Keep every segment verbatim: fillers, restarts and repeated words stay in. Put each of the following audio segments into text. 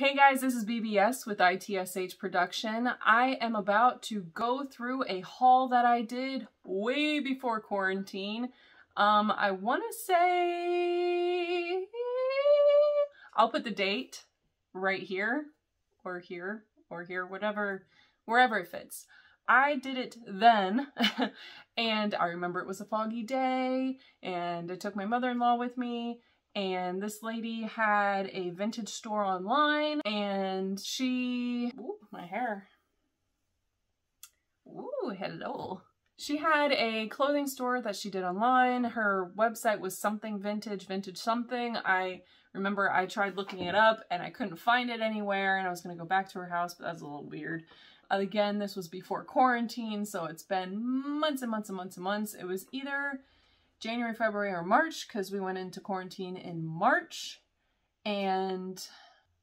Hey guys, this is B B S with I T S H Production. I am about to go through a haul that I did way before quarantine. Um, I want to say... I'll put the date right here, or here, or here, whatever, wherever it fits. I did it then, and I remember it was a foggy day, and I took my mother-in-law with me, and this lady had a vintage store online, and she, ooh, my hair, ooh, hello. She had a clothing store that she did online. Her website was something vintage, vintage something. I remember I tried looking it up and I couldn't find it anywhere, and I was gonna go back to her house, but that was a little weird. Again, this was before quarantine, so it's been months and months and months and months. It was either January, February, or March, because we went into quarantine in March, and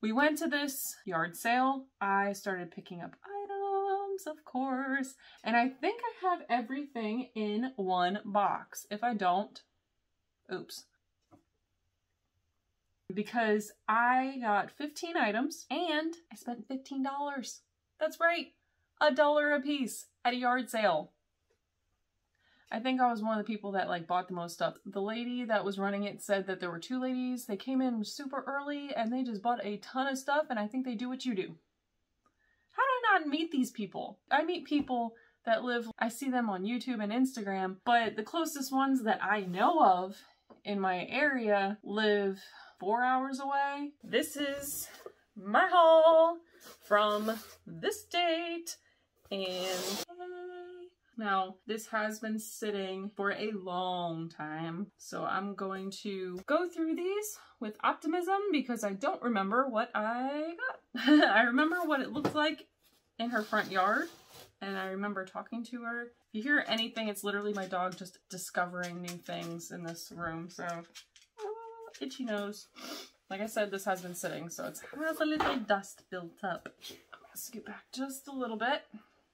we went to this yard sale. I started picking up items, of course, and I think I have everything in one box. If I don't, oops. Because I got fifteen items, and I spent fifteen dollars. That's right, a dollar a piece at a yard sale. I think I was one of the people that like bought the most stuff. The lady that was running it said that there were two ladies. They came in super early and they just bought a ton of stuff, and I think they do what you do. How do I not meet these people? I meet people that live, I see them on YouTube and Instagram, but the closest ones that I know of in my area live four hours away. This is my haul from this date, and now, this has been sitting for a long time, so I'm going to go through these with optimism because I don't remember what I got. I remember what it looked like in her front yard, and I remember talking to her. If you hear anything, it's literally my dog just discovering new things in this room, so oh, itchy nose. Like I said, this has been sitting, so it has a little dust built up. I'm gonna scoot back just a little bit.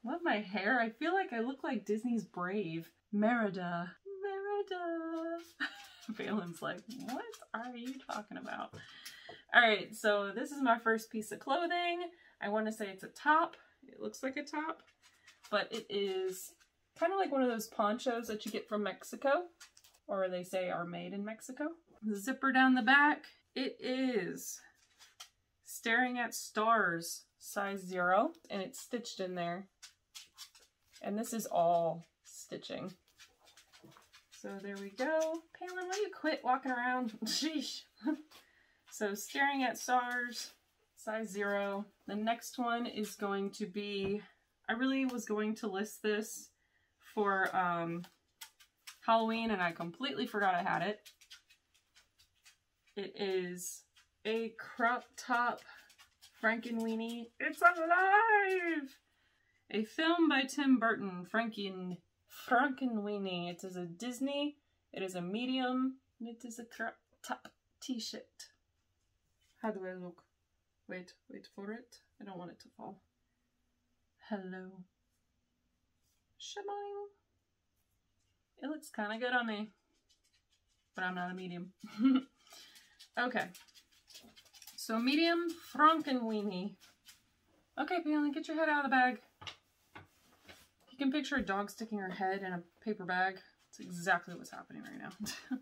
Love my hair. I feel like I look like Disney's Brave. Merida. Merida. Valen's like, what are you talking about? Alright, so this is my first piece of clothing. I want to say it's a top. It looks like a top, but it is kind of like one of those ponchos that you get from Mexico, or they say are made in Mexico. The zipper down the back. It is Staring at Stars, size zero, and it's stitched in there. And this is all stitching. So there we go. Pamela, will you quit walking around? Sheesh. So Staring at Stars, size zero. The next one is going to be, I really was going to list this for um, Halloween, and I completely forgot I had it. It is a crop top Frankenweenie. It's alive! A film by Tim Burton, Franken, Frankenweenie. It is a Disney, it is a medium, and it is a crop top t-shirt. How do I look? Wait, wait for it. I don't want it to fall. Hello. Shaboing. It looks kind of good on me, but I'm not a medium. Okay. So medium Frankenweenie. Okay, Palin, get your head out of the bag. You can picture a dog sticking her head in a paper bag. That's exactly what's happening right now.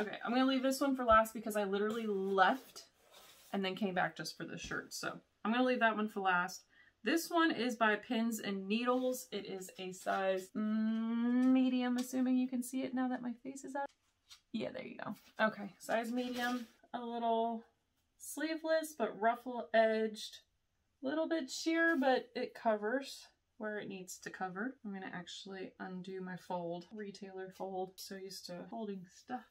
Okay, I'm gonna leave this one for last because I literally left and then came back just for this shirt. So I'm gonna leave that one for last. This one is by Pins and Needles. It is a size medium, assuming you can see it now that my face is out. Yeah, there you go. Okay, size medium, a little sleeveless but ruffle edged, a little bit sheer, but it covers where it needs to cover. I'm gonna actually undo my fold, retailer fold, so used to folding stuff.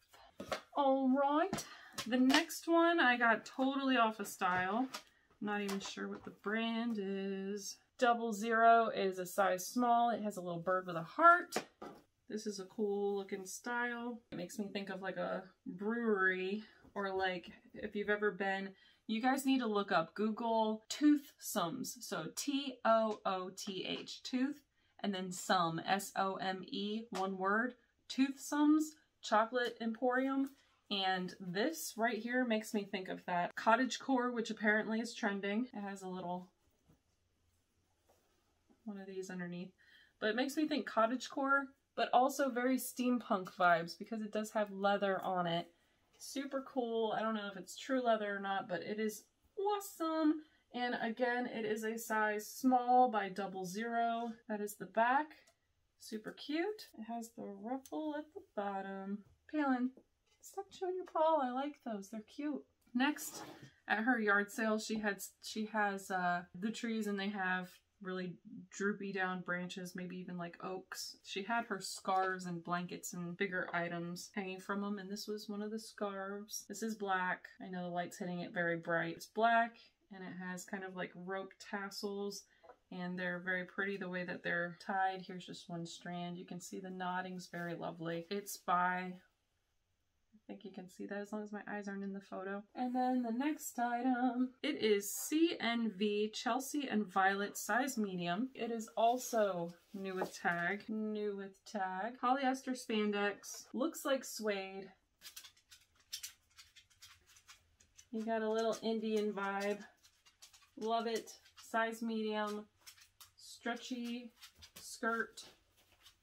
All right, the next one I got totally off of style. I'm not even sure what the brand is. Double Zero is a size small. It has a little bird with a heart. This is a cool looking style. It makes me think of like a brewery, or like if you've ever been, you guys need to look up, Google Toothsums. So T O O T H, tooth, and then some, S O M E, one word. Toothsums Chocolate Emporium. And this right here makes me think of that cottagecore, which apparently is trending. It has a little one of these underneath. But it makes me think cottagecore, but also very steampunk vibes because it does have leather on it. Super cool. I don't know if it's true leather or not, but it is awesome. And again, it is a size small by Double Zero. That is the back. Super cute. It has the ruffle at the bottom. Palin, stop showing your paw. I like those. They're cute. Next, at her yard sale, she had she has uh, the trees, and they have really droopy down branches, maybe even like oaks. She had her scarves and blankets and bigger items hanging from them, and this was one of the scarves. This is black. I know the light's hitting it very bright. It's black, and it has kind of like rope tassels, and they're very pretty the way that they're tied. Here's just one strand. You can see the knotting's very lovely. It's by, I think you can see that as long as my eyes aren't in the photo. And then the next item, it is C N V, Chelsea and Violet, size medium. It is also new with tag, new with tag. Polyester spandex, looks like suede. You got a little Indian vibe. Love it, size medium, stretchy skirt.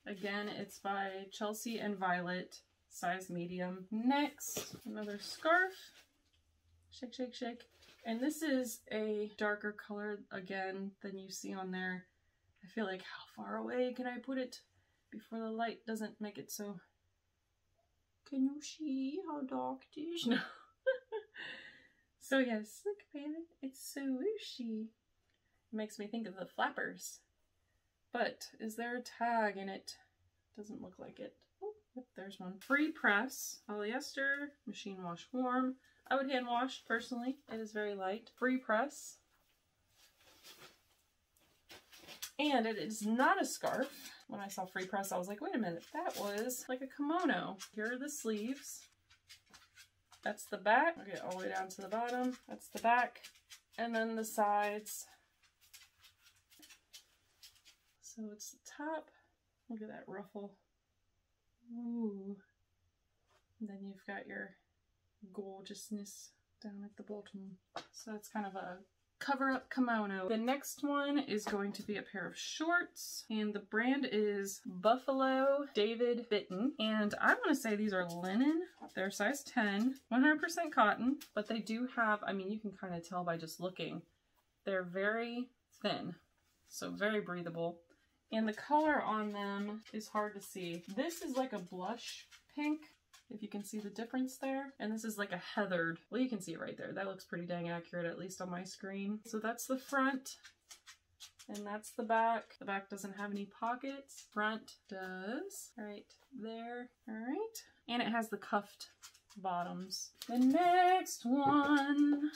Again, it's by Chelsea and Violet. Size medium. Next, another scarf. Shake, shake, shake. And this is a darker color again than you see on there. I feel like, how far away can I put it before the light doesn't make it so... Can you see how dark it is? No. So yes, look, baby, it's so whooshy. It makes me think of the flappers. But is there a tag in it? Doesn't look like it. Yep, there's one. Free press, polyester, machine wash warm. I would hand wash, personally. It is very light. Free press. And it is not a scarf. When I saw free press, I was like, wait a minute, that was like a kimono. Here are the sleeves. That's the back. Okay, all the way down to the bottom. That's the back. And then the sides. So it's the top. Look at that ruffle. Ooh, and then you've got your gorgeousness down at the bottom. So that's kind of a cover-up kimono. The next one is going to be a pair of shorts, and the brand is Buffalo David Bitten. And I want to say these are linen. They're size ten, one hundred percent cotton, but they do have, I mean, you can kind of tell by just looking. They're very thin, so very breathable. And the color on them is hard to see. This is like a blush pink, if you can see the difference there. And this is like a heathered, well, you can see it right there. That looks pretty dang accurate, at least on my screen. So that's the front, and that's the back. The back doesn't have any pockets. Front does, right there, all right. And it has the cuffed bottoms. The next one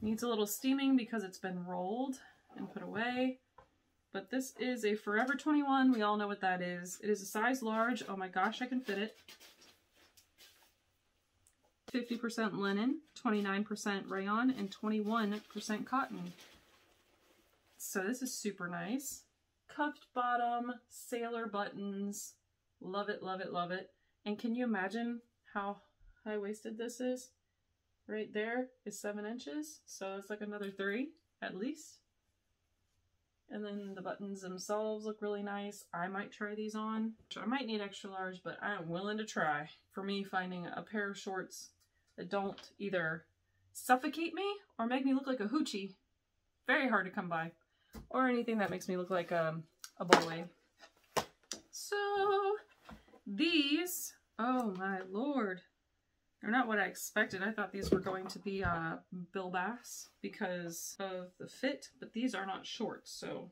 needs a little steaming because it's been rolled and put away. But this is a Forever twenty-one. We all know what that is. It is a size large. Oh my gosh, I can fit it. fifty percent linen, twenty-nine percent rayon, and twenty-one percent cotton. So this is super nice. Cuffed bottom, sailor buttons. Love it, love it, love it. And can you imagine how high-waisted this is? Right there is seven inches. So it's like another three, at least. And then the buttons themselves look really nice. I might try these on. I might need extra large, but I am willing to try. For me, finding a pair of shorts that don't either suffocate me or make me look like a hoochie, very hard to come by. Or anything that makes me look like um, a boy. So these, oh my lord, they're not what I expected. I thought these were going to be uh, Bill Bass because of the fit, but these are not shorts. So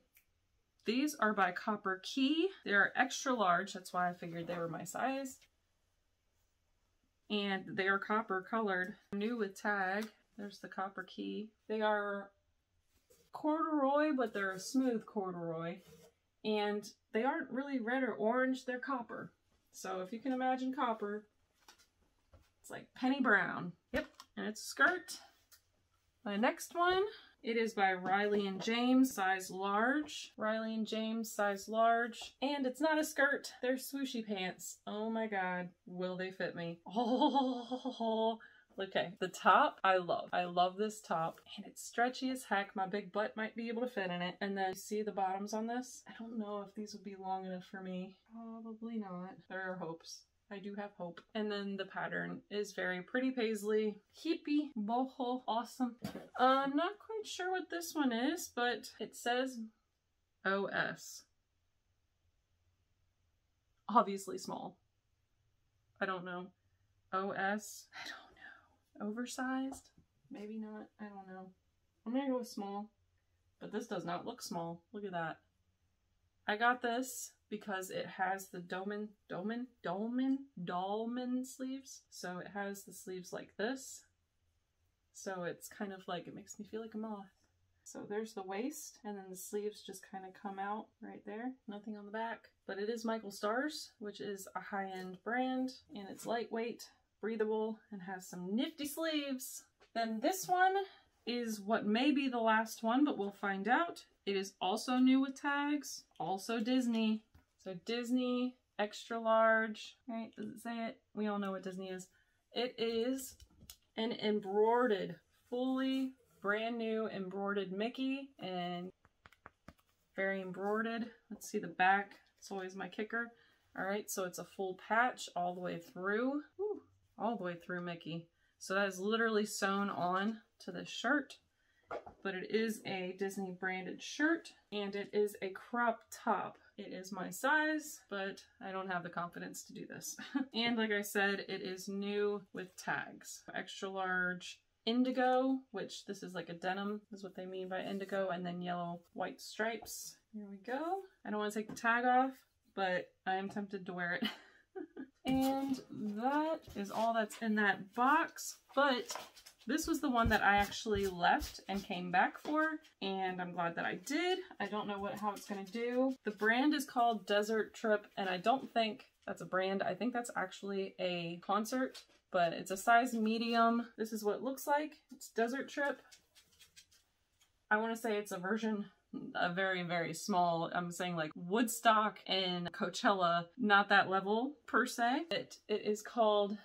these are by Copper Key. They are extra large. That's why I figured they were my size. And they are copper colored. New with tag. There's the Copper Key. They are corduroy, but they're a smooth corduroy. And they aren't really red or orange. They're copper. So if you can imagine copper, it's like penny brown. Yep, and it's a skirt. The next one It is by Riley and James, size large. Riley and James, size large. And it's not a skirt, they're swooshy pants. Oh my God, will they fit me? Oh, okay. The top, I love. I love this top. And it's stretchy as heck. My big butt might be able to fit in it. And then you see the bottoms on this? I don't know if these would be long enough for me. Probably not. There are hopes. I do have hope. And then the pattern is very pretty paisley. Hippie, boho, awesome. Uh, I'm not quite sure what this one is, but it says O S. Obviously small. I don't know. O S? I don't Oversized? Maybe not. I don't know. I'm gonna go with small, but this does not look small. Look at that. I got this because it has the dolman, dolman, dolman, dolman sleeves. So it has the sleeves like this. So it's kind of like, it makes me feel like a moth. So there's the waist, and then the sleeves just kind of come out right there. Nothing on the back, but it is Michael Stars, which is a high-end brand, and it's lightweight, breathable, and has some nifty sleeves. Then this one is what may be the last one, but we'll find out. It is also new with tags, also Disney. So Disney, extra large, right? Does it say it? We all know what Disney is. It is an embroidered, fully brand new embroidered Mickey, and very embroidered. Let's see the back. It's always my kicker. All right, so it's a full patch all the way through. Woo. All the way through Mickey. So that is literally sewn on to this shirt, but it is a Disney branded shirt, and it is a crop top. It is my size, but I don't have the confidence to do this. And like I said, it is new with tags. Extra large indigo, which this is like a denim, is what they mean by indigo, and then yellow white stripes. Here we go. I don't want to take the tag off, but I am tempted to wear it. And that is all that's in that box, but this was the one that I actually left and came back for, and I'm glad that I did. I don't know what how it's gonna do. The brand is called Desert Trip, and I don't think that's a brand. I think that's actually a concert, but it's a size medium. This is what it looks like. It's Desert Trip. I wanna say it's a version a very, very small, I'm saying like Woodstock and Coachella, not that level per se. It, it is called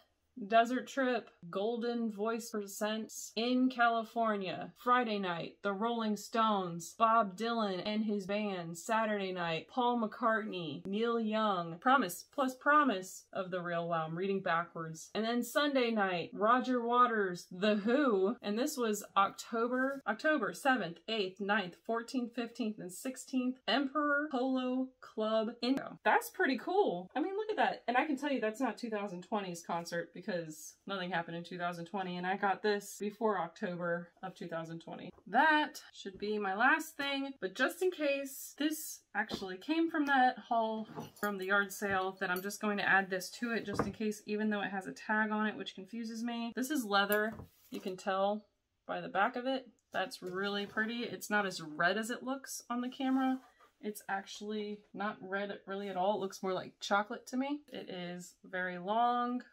Desert Trip, Golden Voice Presents in California, Friday night, The Rolling Stones, Bob Dylan and his band, Saturday night, Paul McCartney, Neil Young, Promise, plus Promise of The Real. Wow, I'm reading backwards. And then Sunday night, Roger Waters, The Who, and this was October, October seventh, eighth, ninth, fourteenth, fifteenth, and sixteenth, Emperor Polo Club. Info. That's pretty cool. I mean, look at that. And I can tell you that's not two thousand twenty's concert, because because nothing happened in two thousand twenty, and I got this before October of two thousand twenty. That should be my last thing, but just in case, this actually came from that haul from the yard sale, that I'm just going to add this to it just in case, even though it has a tag on it, which confuses me. This is leather. You can tell by the back of it. That's really pretty. It's not as red as it looks on the camera. It's actually not red really at all. It looks more like chocolate to me. It is very long.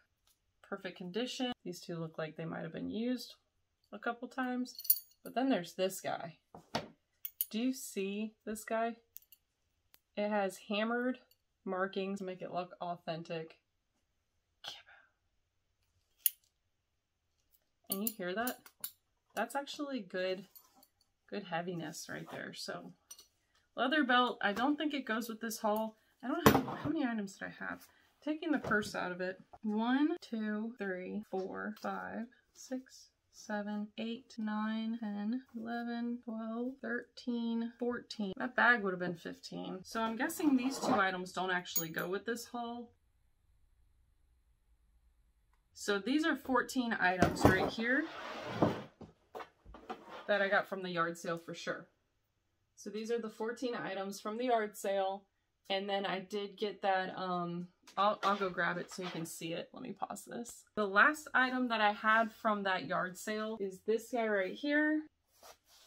Perfect condition. These two look like they might have been used a couple times. But then there's this guy. Do you see this guy? It has hammered markings to make it look authentic. And you hear that? That's actually good, good heaviness right there. So leather belt, I don't think it goes with this haul. I don't know how many items did I have? Taking the purse out of it. One, two, three, four, five, six, seven, eight, nine, ten, eleven, twelve, thirteen, fourteen. That bag would have been fifteen. So I'm guessing these two items don't actually go with this haul. So these are fourteen items right here that I got from the yard sale for sure. So these are the fourteen items from the yard sale. And then I did get that, um, I'll, I'll go grab it so you can see it. Let me pause this. The last item that I had from that yard sale is this guy right here.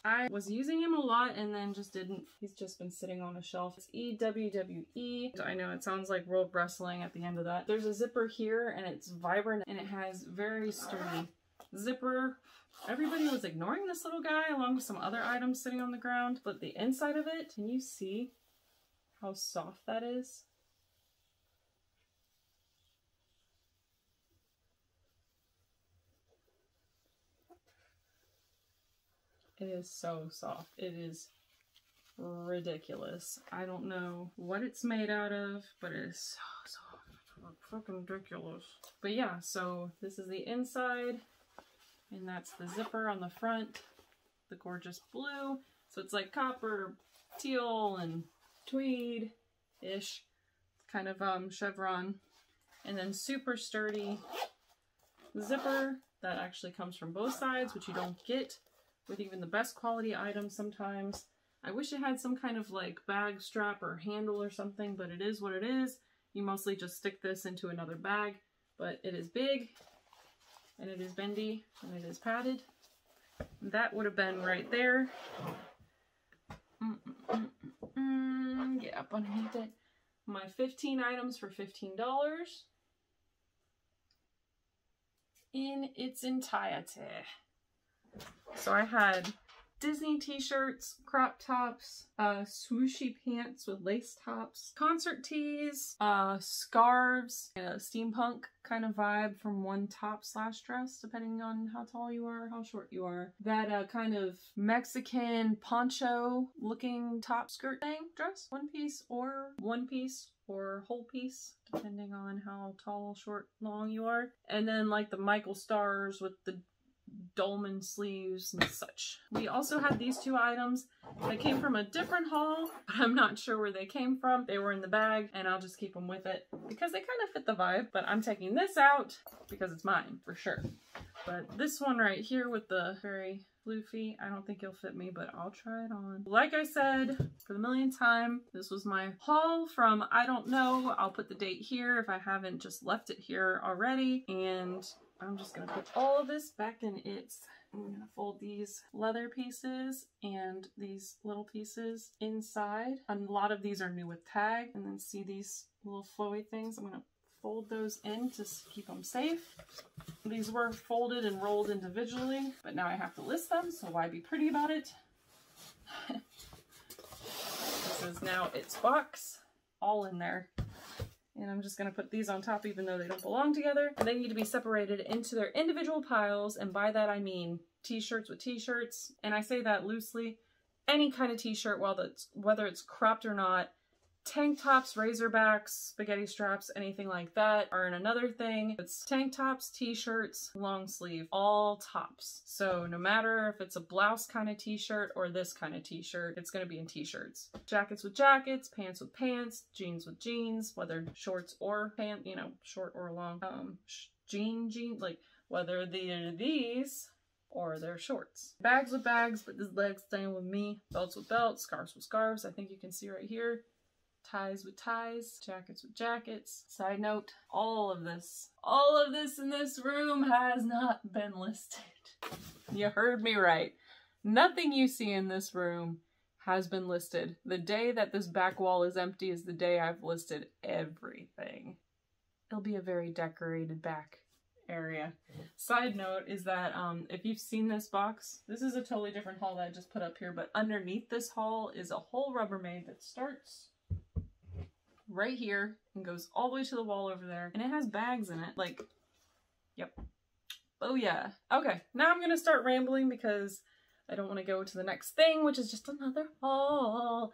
I was using him a lot and then just didn't. He's just been sitting on a shelf. It's E W W E. I know it sounds like world wrestling at the end of that. There's a zipper here, and it's vibrant, and it has very sturdy zipper. Everybody was ignoring this little guy along with some other items sitting on the ground, but the inside of it, can you see how soft that is? It is so soft. It is ridiculous. I don't know what it's made out of, but it is so soft. It's fucking ridiculous. But yeah, so this is the inside, and that's the zipper on the front, the gorgeous blue. So it's like copper, teal, and tweed-ish kind of um, chevron. And then super sturdy zipper that actually comes from both sides, which you don't get with even the best quality items sometimes. I wish it had some kind of like bag strap or handle or something, but it is what it is. You mostly just stick this into another bag, but it is big, and it is bendy, and it is padded. That would have been right there. Mm -mm -mm -mm. Get up underneath it. My fifteen items for fifteen dollars. In its entirety. So I had Disney t-shirts, crop tops, uh, swooshy pants with lace tops, concert tees, uh, scarves, a steampunk kind of vibe from one top slash dress, depending on how tall you are, how short you are. That uh, kind of Mexican poncho looking top skirt thing, dress, one piece or one piece or whole piece, depending on how tall, short, long you are. And then like the Michael Stars with the dolman sleeves and such. We also had these two items that came from a different haul. I'm not sure where they came from. They were in the bag and I'll just keep them with it because they kind of fit the vibe, but I'm taking this out because it's mine for sure. But this one right here with the very floofy, I don't think it'll fit me, but I'll try it on. Like I said, for the millionth time, this was my haul from I don't know. I'll put the date here if I haven't just left it here already. And I'm just gonna put all of this back in its. I'm gonna fold these leather pieces and these little pieces inside. And a lot of these are new with tag. And then see these little flowy things? I'm gonna fold those in to keep them safe. These were folded and rolled individually, but now I have to list them, so why be pretty about it? This is now its box, all in there. And I'm just going to put these on top even though they don't belong together. And they need to be separated into their individual piles, and by that I mean t-shirts with t-shirts, and I say that loosely. Any kind of t-shirt, whether it's cropped or not, tank tops, razorbacks, spaghetti straps, anything like that are in another thing. It's tank tops, t-shirts, long sleeve, all tops. So no matter if it's a blouse kind of t-shirt or this kind of t-shirt, it's going to be in t-shirts. Jackets with jackets, pants with pants, jeans with jeans, whether shorts or pants, you know, short or long, um, jean, jean, like whether they're these or their shorts. Bags with bags, but this leg's staying with me. Belts with belts, scarves with scarves. I think you can see right here. Ties with ties, jackets with jackets. Side note, all of this, all of this in this room has not been listed. You heard me right. Nothing you see in this room has been listed. The day that this back wall is empty is the day I've listed everything. It'll be a very decorated back area. Side note is that um, if you've seen this box, this is a totally different haul that I just put up here, but underneath this haul is a whole Rubbermaid that starts right here and goes all the way to the wall over there, and it has bags in it. Like, yep. Oh yeah. Okay, now I'm gonna start rambling because I don't want to go to the next thing, which is just another haul.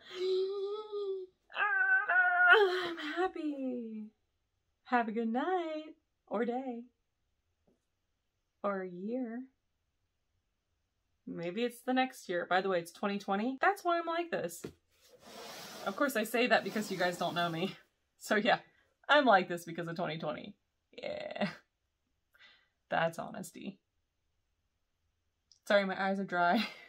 Ah, I'm happy. Have a good night or day or year. Maybe it's the next year. By the way, it's twenty twenty. That's why I'm like this. Of course, I say that because you guys don't know me. So yeah, I'm like this because of twenty twenty. Yeah. That's honesty. Sorry, my eyes are dry.